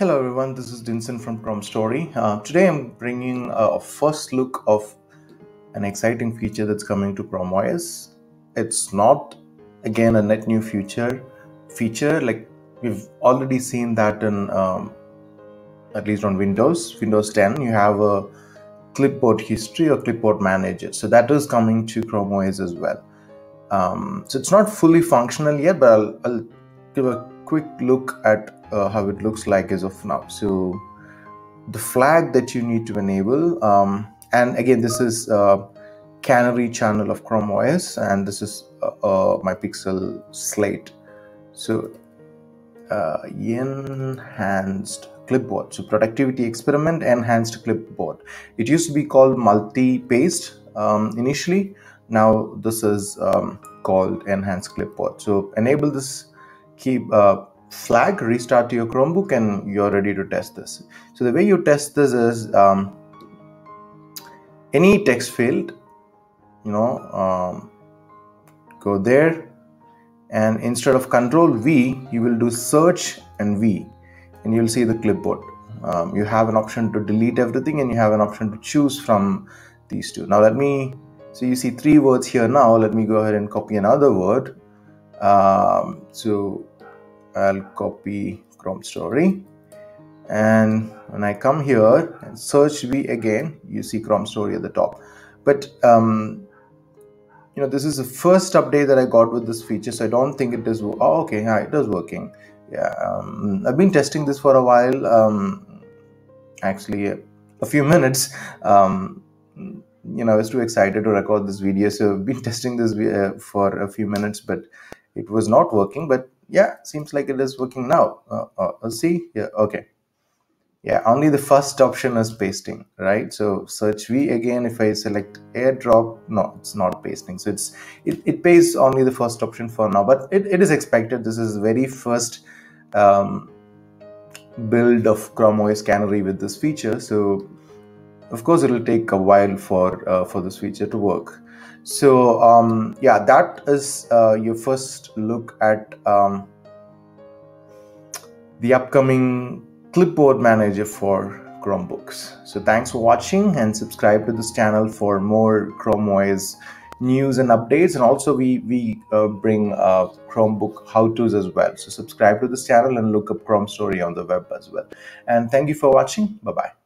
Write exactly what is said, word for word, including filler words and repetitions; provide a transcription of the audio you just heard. Hello everyone, this is Dinson from Chrome Story. Uh, today I'm bringing a first look of an exciting feature that's coming to Chrome O S. It's not, again, a net new feature. feature. Like we've already seen that in, um, at least on Windows, Windows ten, you have a clipboard history or clipboard manager. So that is coming to Chrome O S as well. Um, so it's not fully functional yet, but I'll, I'll give a quick look at Uh, how it looks like as of now. So the flag that you need to enable, um, and again this is uh, Canary channel of Chrome O S, and this is uh, uh, my Pixel Slate. So uh, enhanced clipboard, so productivity experiment enhanced clipboard. It used to be called multi-paste um, initially. Now this is um, called enhanced clipboard. So enable this key uh, flag, restart your Chromebook, and you're ready to test this. So the way you test this is um, any text field, you know, um, go there, and instead of control V, you will do search and V, and you'll see the clipboard. Um, you have an option to delete everything, and you have an option to choose from these two. Now let me, so you see three words here now. Let me go ahead and copy another word. Um, so I'll copy Chrome Story, and when I come here and search V again, you see Chrome Story at the top. But um, you know, this is the first update that I got with this feature, so I don't think it is. Oh, okay, yeah, it is working. Yeah, um, I've been testing this for a while, um, actually a, a few minutes. Um, you know, I was too excited to record this video, so I've been testing this uh, for a few minutes, but it was not working. But yeah, seems like it is working now. Uh, uh, let's see. Yeah, okay. Yeah, only the first option is pasting, right? So search V again. If I select AirDrop, no, it's not pasting. So it's it, it pastes only the first option for now, but it, it is expected. This is the very first um, build of Chrome O S Canary with this feature. So of course, it'll take a while for uh, for this feature to work. So um, yeah, that is uh, your first look at um, the upcoming clipboard manager for Chromebooks. So thanks for watching, and subscribe to this channel for more Chrome O S news and updates. And also we, we uh, bring uh, Chromebook how-tos as well. So subscribe to this channel and look up Chrome Story on the web as well. And thank you for watching. Bye-bye.